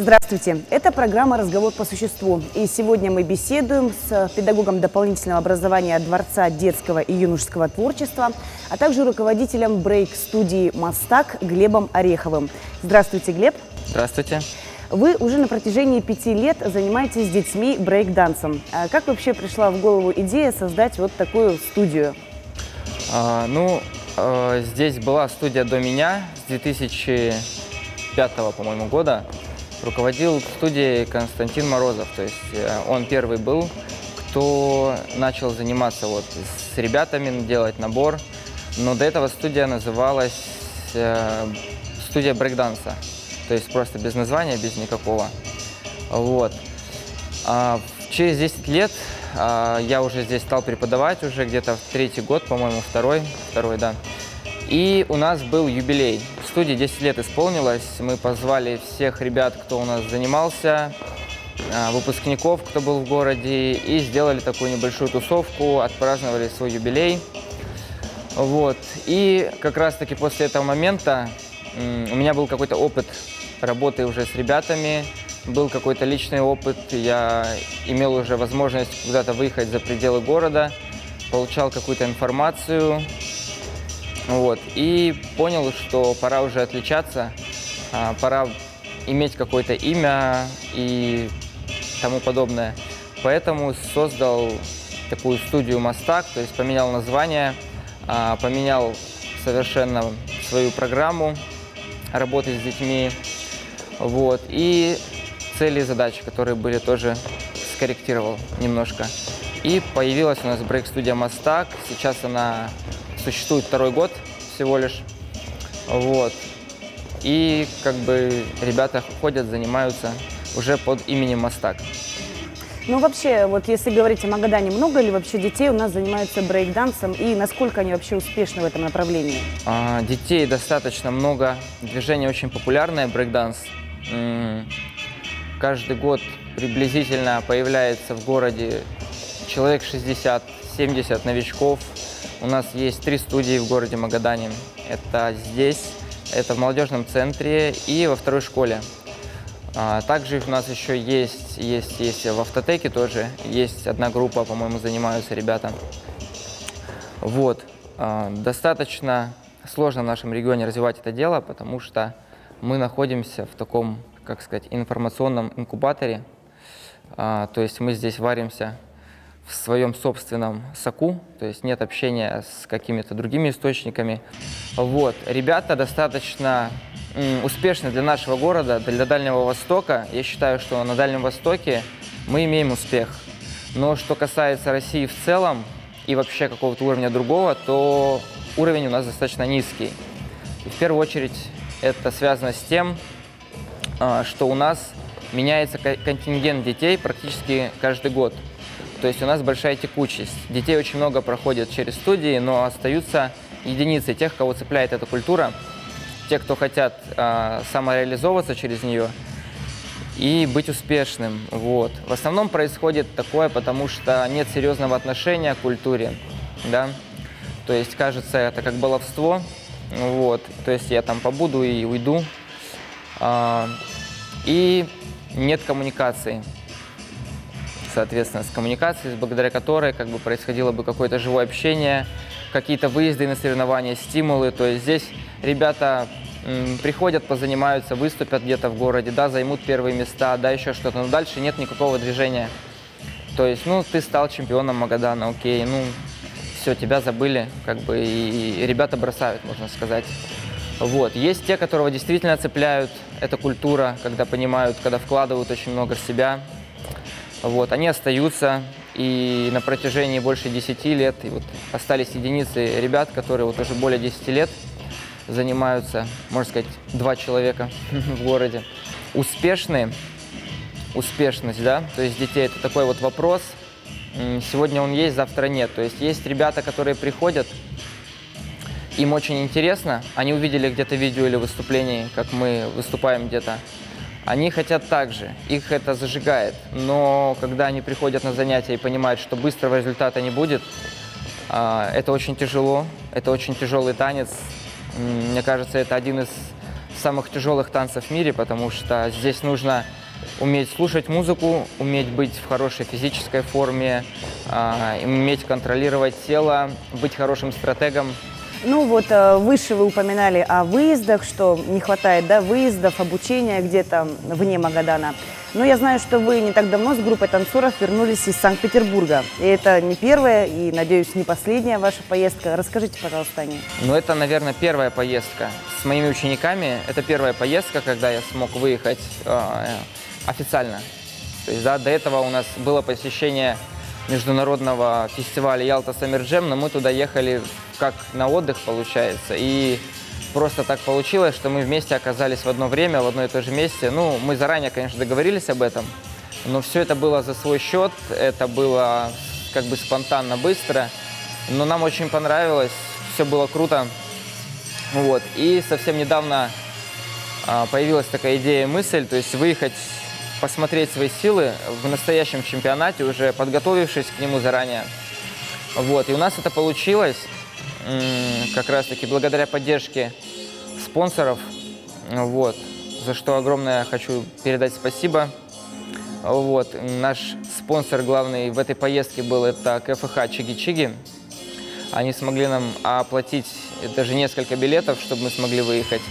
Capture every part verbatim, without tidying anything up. Здравствуйте! Это программа «Разговор по существу». И сегодня мы беседуем с педагогом дополнительного образования Дворца детского и юношеского творчества, а также руководителем брейк-студии «Мастак» Глебом Ореховым. Здравствуйте, Глеб! Здравствуйте! Вы уже на протяжении пяти лет занимаетесь с детьми брейк-дансом. А как вообще пришла в голову идея создать вот такую студию? А, ну, э, здесь была студия до меня с две тысячи пятого, по-моему, года. Руководил студией Константин Морозов, то есть он первый был, кто начал заниматься вот с ребятами, делать набор. Но до этого студия называлась э, студия брейк-данса. То есть просто без названия, без никакого. Вот. А через десять лет а, я уже здесь стал преподавать, уже где-то в третий год, по-моему, второй, второй, да. И у нас был юбилей. В студии десять лет исполнилось. Мы позвали всех ребят, кто у нас занимался, а, выпускников, кто был в городе, и сделали такую небольшую тусовку, отпраздновали свой юбилей. Вот. И как раз-таки после этого момента у меня был какой-то опыт работы уже с ребятами, был какой-то личный опыт, я имел уже возможность куда-то выехать за пределы города, получал какую-то информацию, вот, и понял, что пора уже отличаться, пора иметь какое-то имя и тому подобное. Поэтому создал такую студию «Мастак», то есть поменял название, поменял совершенно свою программу работы с детьми, вот, и цели и задачи, которые были, тоже скорректировал немножко. И появилась у нас брейк-студия «Мастак». Сейчас она существует второй год всего лишь, вот, и как бы ребята ходят, занимаются уже под именем «Мастак». Ну вообще, вот если говорить о Магадане, много ли вообще детей у нас занимаются брейк-дансом и насколько они вообще успешны в этом направлении? А, детей достаточно много, движение очень популярное, брейк-данс. Каждый год приблизительно появляется в городе человек шестьдесят-семьдесят новичков. У нас есть три студии в городе Магадане. Это здесь, это в молодежном центре и во второй школе. Также у нас еще есть, есть, есть в автотеке тоже, есть одна группа, по-моему, занимаются ребята. Вот. Достаточно сложно в нашем регионе развивать это дело, потому что мы находимся в таком, как сказать, информационном инкубаторе. То есть мы здесь варимся в своем собственном соку, то есть нет общения с какими-то другими источниками. Вот. Ребята достаточно успешно для нашего города, для Дальнего Востока. Я считаю, что на Дальнем Востоке мы имеем успех. Но что касается России в целом и вообще какого-то уровня другого, то уровень у нас достаточно низкий. И в первую очередь это связано с тем, что у нас меняется контингент детей практически каждый год. То есть у нас большая текучесть. Детей очень много проходят через студии, но остаются единицы тех, кого цепляет эта культура. Те, кто хотят э, самореализовываться через нее и быть успешным. Вот. В основном происходит такое, потому что нет серьезного отношения к культуре. Да? То есть кажется, это как баловство. Вот. То есть я там побуду и уйду. А, и нет коммуникации. Соответственно, с коммуникацией, благодаря которой как бы происходило бы какое-то живое общение, какие-то выезды на соревнования, стимулы. То есть здесь ребята м, приходят, позанимаются, выступят где-то в городе, да, займут первые места, да, еще что-то, но дальше нет никакого движения. То есть, ну, ты стал чемпионом Магадана, окей, ну, все, тебя забыли, как бы, и, и ребята бросают, можно сказать. Вот. Есть те, которого действительно цепляют, эта культура, когда понимают, когда вкладывают очень много в себя. Вот, они остаются, и на протяжении больше десяти лет, и вот остались единицы ребят, которые вот уже более десяти лет занимаются, можно сказать, два человека в городе. Успешные, успешность, да, то есть детей, это такой вот вопрос, сегодня он есть, завтра нет. То есть есть ребята, которые приходят, им очень интересно, они увидели где-то видео или выступление, как мы выступаем где-то. Они хотят так же, их это зажигает, но когда они приходят на занятия и понимают, что быстрого результата не будет, это очень тяжело, это очень тяжелый танец. Мне кажется, это один из самых тяжелых танцев в мире, потому что здесь нужно уметь слушать музыку, уметь быть в хорошей физической форме, э, уметь контролировать тело, быть хорошим стратегом. Ну вот выше вы упоминали о выездах, что не хватает, да, выездов, обучения где-то вне Магадана. Но я знаю, что вы не так давно с группой танцоров вернулись из Санкт-Петербурга. И это не первая и, надеюсь, не последняя ваша поездка. Расскажите, пожалуйста, о ней. Ну это, наверное, первая поездка с моими учениками. Это первая поездка, когда я смог выехать э, официально. То есть, да, до этого у нас было посещение международного фестиваля Ялта-Самерджем, но мы туда ехали как на отдых, получается. И просто так получилось, что мы вместе оказались в одно время, в одно и то же месте. Ну, мы заранее, конечно, договорились об этом, но все это было за свой счет, это было как бы спонтанно, быстро. Но нам очень понравилось, все было круто. Вот. И совсем недавно появилась такая идея, мысль, то есть выехать, посмотреть свои силы в настоящем чемпионате, уже подготовившись к нему заранее. Вот. И у нас это получилось как раз-таки благодаря поддержке спонсоров, вот, за что огромное хочу передать спасибо. Вот. Наш спонсор главный в этой поездке был это КФХ Чиги-Чиги. Они смогли нам оплатить даже несколько билетов, чтобы мы смогли выехать.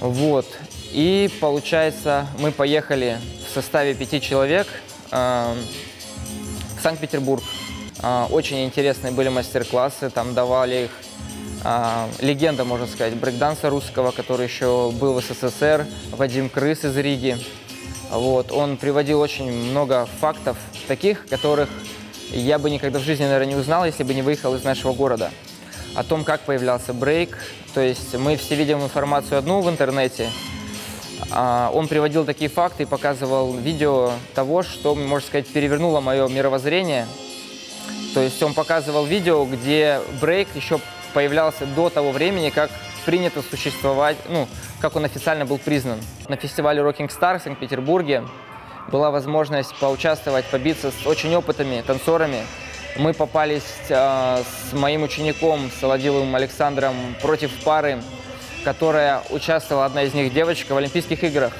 Вот. И, получается, мы поехали в составе пяти человек э, в Санкт-Петербург. Э, очень интересные были мастер-классы, там давали их э, легенда, можно сказать, брейкданса русского, который еще был в СССР, Вадим Крыс из Риги. Вот, он приводил очень много фактов, таких, которых я бы никогда в жизни, наверное, не узнал, если бы не выехал из нашего города. О том, как появлялся брейк, то есть мы все видим информацию одну в интернете, он приводил такие факты и показывал видео того, что, можно сказать, перевернуло мое мировоззрение. То есть он показывал видео, где брейк еще появлялся до того времени, как принято существовать, ну, как он официально был признан. На фестивале Рокинг Стар в Санкт-Петербурге была возможность поучаствовать, побиться с очень опытными танцорами. Мы попались э, с моим учеником Солодиловым Александром против пары, которая участвовала, одна из них девочка, в Олимпийских играх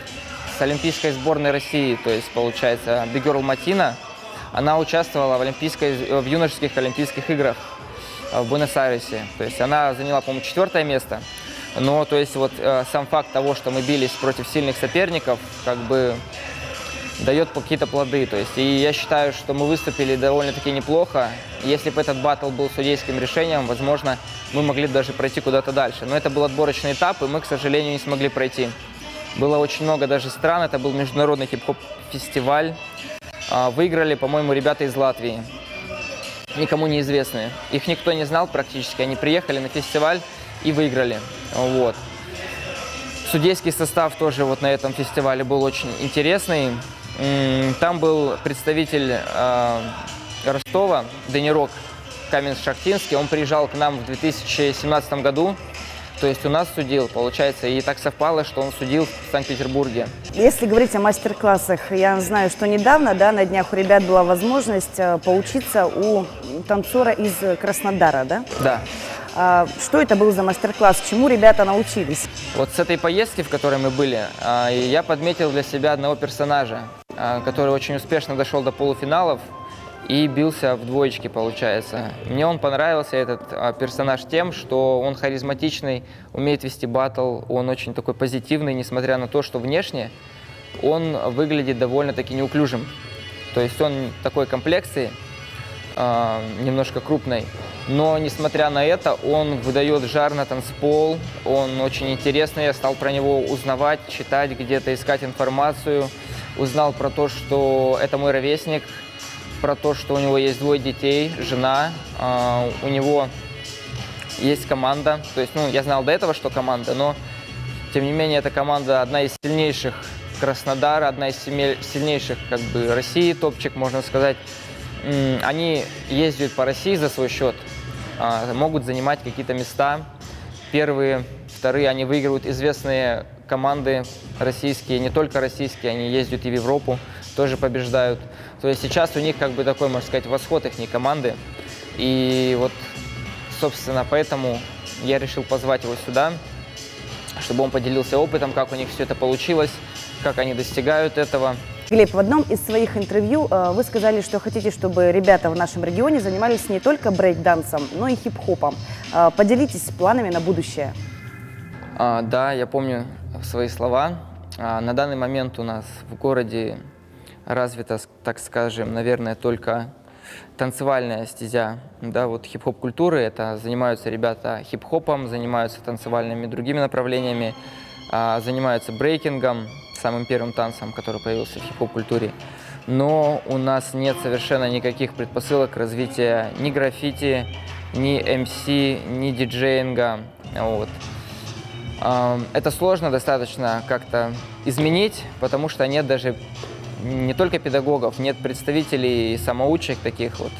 с Олимпийской сборной России, то есть, получается, Бигерл Матина. Она участвовала в, олимпийской, в юношеских Олимпийских играх в Буэнос-Айресе. То есть она заняла, по-моему, четвертое место. Но, то есть, вот сам факт того, что мы бились против сильных соперников, как бы дает какие-то плоды. То есть, и я считаю, что мы выступили довольно-таки неплохо. Если бы этот баттл был судейским решением, возможно, мы могли бы даже пройти куда-то дальше. Но это был отборочный этап, и мы, к сожалению, не смогли пройти. Было очень много даже стран, это был международный хип-хоп-фестиваль. Выиграли, по-моему, ребята из Латвии, никому неизвестные. Их никто не знал практически, они приехали на фестиваль и выиграли. Вот. Судейский состав тоже вот на этом фестивале был очень интересный. Там был представитель э, Ростова, Денирог Камен-Шахтинский. Он приезжал к нам в две тысячи семнадцатом году, то есть у нас судил, получается. И так совпало, что он судил в Санкт-Петербурге. Если говорить о мастер-классах, я знаю, что недавно, да, на днях у ребят была возможность поучиться у танцора из Краснодара, да? Да. А что это был за мастер-класс? Чему ребята научились? Вот с этой поездки, в которой мы были, я подметил для себя одного персонажа, который очень успешно дошел до полуфиналов и бился в двоечке, получается. Мне он понравился, этот персонаж, тем, что он харизматичный, умеет вести баттл, он очень такой позитивный, несмотря на то, что внешне он выглядит довольно-таки неуклюжим. То есть он такой комплекции, немножко крупной, но, несмотря на это, он выдает жар на танцпол, он очень интересный, я стал про него узнавать, читать, где-то искать информацию, узнал про то, что это мой ровесник, про то, что у него есть двое детей, жена, э, у него есть команда, то есть, ну, я знал до этого, что команда, но, тем не менее, эта команда одна из сильнейших Краснодара, одна из сильнейших, как бы, России, топчик, можно сказать. Они ездят по России за свой счет, могут занимать какие-то места. Первые, вторые, они выигрывают известные команды российские, не только российские, они ездят и в Европу, тоже побеждают. То есть сейчас у них как бы такой, можно сказать, восход их не команды. И вот, собственно, поэтому я решил позвать его сюда, чтобы он поделился опытом, как у них все это получилось, как они достигают этого. Глеб, в одном из своих интервью вы сказали, что хотите, чтобы ребята в нашем регионе занимались не только брейк-дансом, но и хип-хопом. Поделитесь планами на будущее. А, да, я помню свои слова. А, на данный момент у нас в городе развита, так скажем, наверное, только танцевальная стезя, да, вот хип-хоп культуры. Это занимаются ребята хип-хопом, занимаются танцевальными другими направлениями, а, занимаются брейкингом, самым первым танцем, который появился в хип-хоп культуре. Но у нас нет совершенно никаких предпосылок развития ни граффити, ни эм си, ни диджеинга. Вот. Это сложно достаточно как-то изменить, потому что нет даже не только педагогов, нет представителей самоучек таких вот,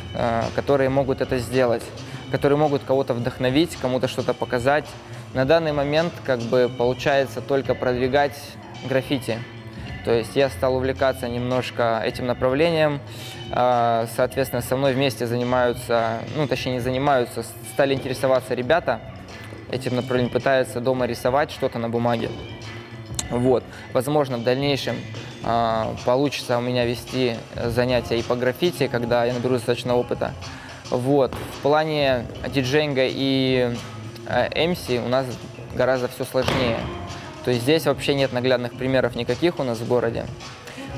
которые могут это сделать, которые могут кого-то вдохновить, кому-то что-то показать. На данный момент как бы получается только продвигать граффити. То есть я стал увлекаться немножко этим направлением. Соответственно, со мной вместе занимаются, ну, точнее, не занимаются, стали интересоваться ребята этим направлением, пытаются дома рисовать что-то на бумаге. Вот. Возможно, в дальнейшем получится у меня вести занятия и по граффити, когда я наберу достаточно опыта. Вот. В плане диджейнга и эм си у нас гораздо все сложнее. То есть здесь вообще нет наглядных примеров никаких у нас в городе.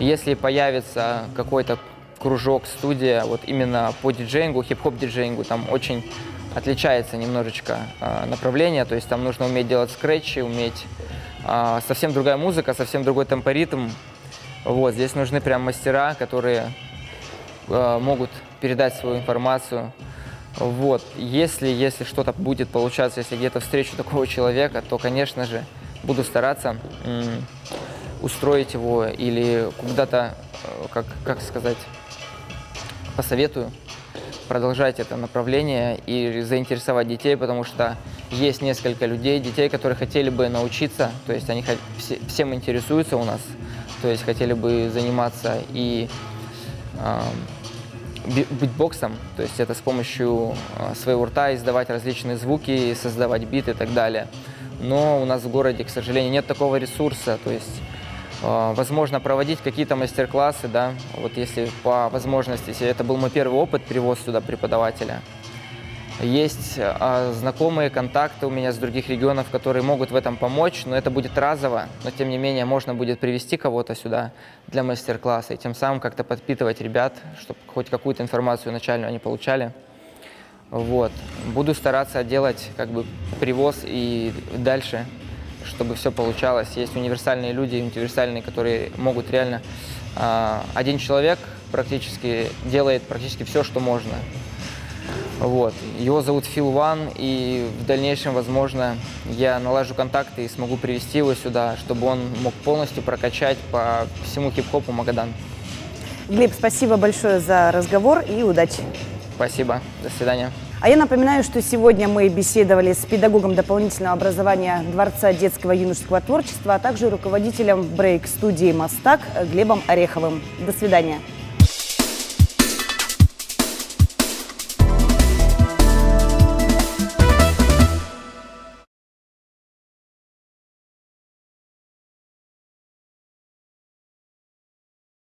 Если появится какой-то кружок, студия, вот именно по диджейнгу, хип-хоп-диджейнгу, там очень отличается немножечко э, направление. То есть там нужно уметь делать скретчи, уметь э, совсем другая музыка, совсем другой темпоритм. Вот, здесь нужны прям мастера, которые э, могут передать свою информацию. Вот, если, если что-то будет получаться, если где-то встречу такого человека, то, конечно же, буду стараться устроить его или куда-то, как, как сказать, посоветую продолжать это направление и заинтересовать детей, потому что есть несколько людей, детей, которые хотели бы научиться, то есть они все, всем интересуются у нас, то есть хотели бы заниматься и э, битбоксом, то есть это с помощью своего рта издавать различные звуки, создавать бит и так далее. Но у нас в городе, к сожалению, нет такого ресурса. То есть, э, возможно, проводить какие-то мастер-классы, да, вот если по возможности. Если это был мой первый опыт, привоз сюда преподавателя. Есть э, знакомые, контакты у меня с других регионов, которые могут в этом помочь, но это будет разово. Но, тем не менее, можно будет привести кого-то сюда для мастер-класса и тем самым как-то подпитывать ребят, чтобы хоть какую-то информацию начальную они получали. Вот. Буду стараться делать как бы привоз и дальше, чтобы все получалось. Есть универсальные люди, универсальные, которые могут реально... Э, один человек практически делает практически все, что можно. Вот. Его зовут Фил Ван, и в дальнейшем, возможно, я налажу контакты и смогу привести его сюда, чтобы он мог полностью прокачать по всему хип-хопу Магадан. Глеб, спасибо большое за разговор и удачи. Спасибо. До свидания. А я напоминаю, что сегодня мы беседовали с педагогом дополнительного образования Дворца детского и юношеского творчества, а также руководителем брейк-студии «Мастак» Глебом Ореховым. До свидания.